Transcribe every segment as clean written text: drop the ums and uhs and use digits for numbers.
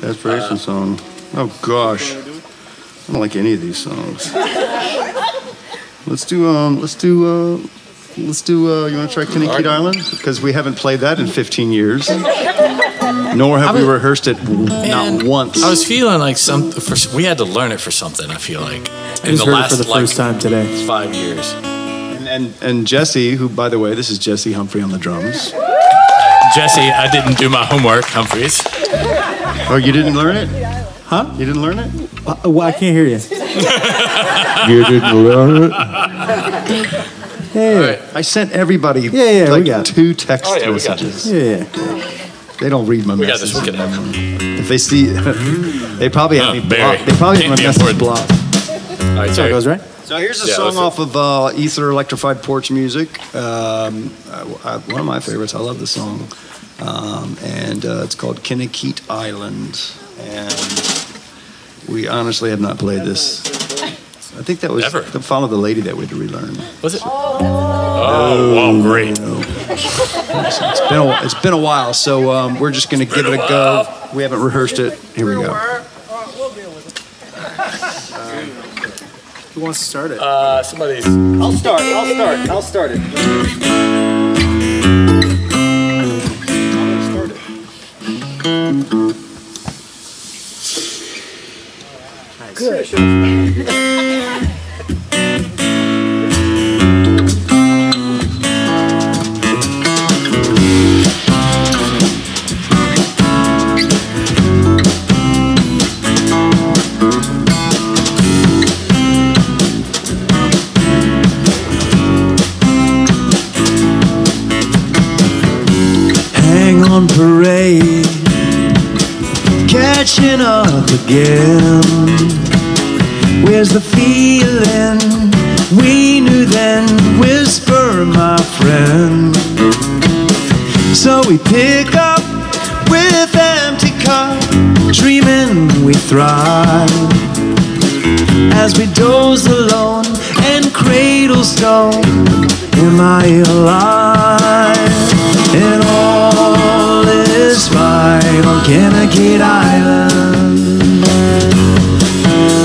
Desperation song. Oh gosh, I don't like any of these songs. Let's do. You want to try Kinakeet Island? Because we haven't played that in 15 years. Nor have we rehearsed it not once. I was feeling like we had to learn it for something. I feel like I just heard it for the first time today. 5 years. And Jesse, who by the way, this is Jesse Humphrey on the drums. Jesse, I didn't do my homework, Humphreys. Oh, you didn't learn it? Huh? You didn't learn it? Well, I can't hear you. You didn't learn it? Hey. All right. I sent everybody like 2 text messages. Yeah. They don't read my messages. We got this. If they see, they probably have me blocked. They probably have my message blocked. All right, so it goes right. So here's a song off of Ether Electrified Porch Music. One of my favorites. I love this song, and it's called Kinakeet Island. And we honestly have not played this. I think that was the Follow the Lady that we had to relearn. Was it? Oh, great. No. It's been a while, so we're just going to give it a go. We haven't rehearsed it. Here we go. We'll deal with it. Who wants to start it? Somebody's. I'll start it. Good. Hang on parade, catching up again. Where's the feeling we knew then? Whisper, my friend. So we pick up with empty cup, dreaming we thrive as we doze alone and cradle stone. Am I alive? And all is fine on Kinakeet Island,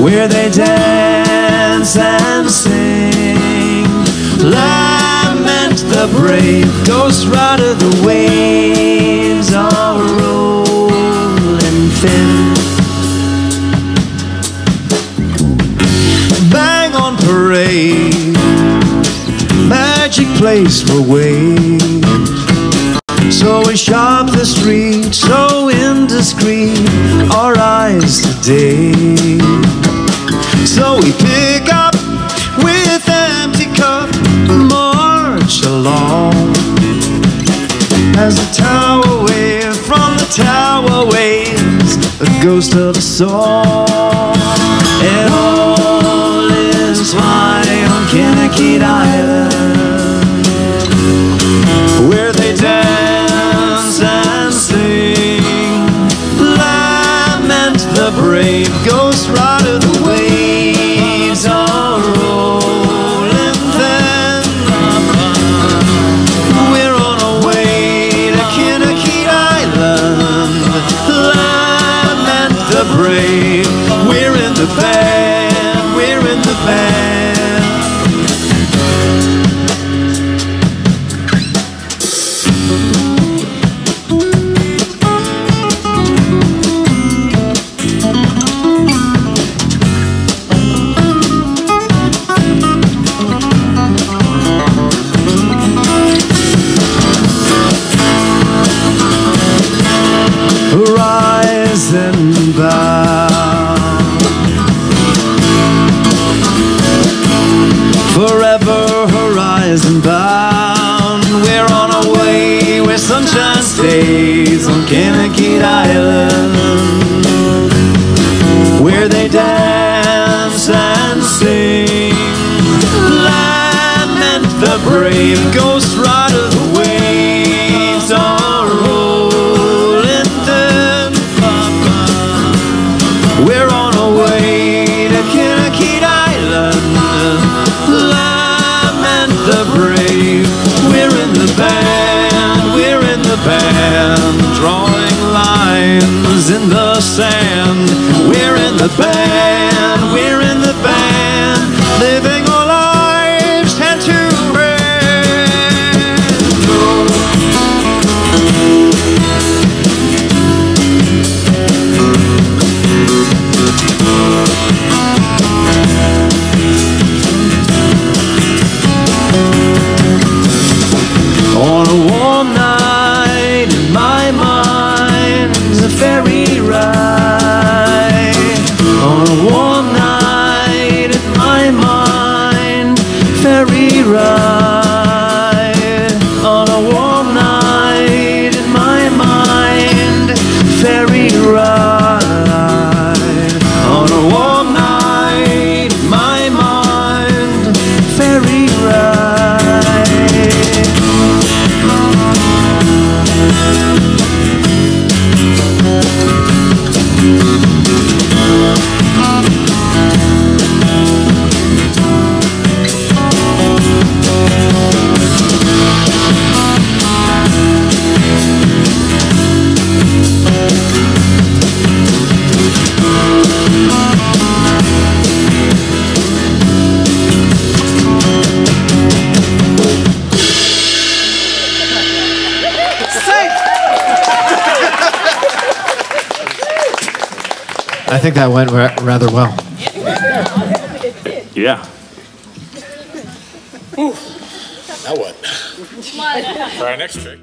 where they dance and sing, lament the brave ghost rider. The waves are rolling thin. Bang on parade, magic place for waves. So we shop the street, so indiscreet, our eyes today. So we pick up with empty cup, march along as the tower wave from the tower waves, a ghost of a song. And all is fine on Kinakeet Island, where they dance and sing, lament the brave ghost rider. The waves are rolling thin. We're on our way to Kinakeet Island, lament the brave. We're in the band, we're in the band. And bow forever, horizon bound. We're on our way where sunshine stays on Kinakeet Island, where they dance and sing, lament the brave ghost rider. The waves are rolling thin. We're on our way to Kinakeet Island, lament the brave. We're in the band, drawing lines. in the sand. We're in the band, we're in the band, living our lives hand to hand. On a warm night in my mind's a ferry ride. On a warm night in my mind, ferry ride. On a warm night in my mind, ferry ride. On a warm night in my mind, ferry ride. I think that went rather well. Yeah. Now what? Try our next trick.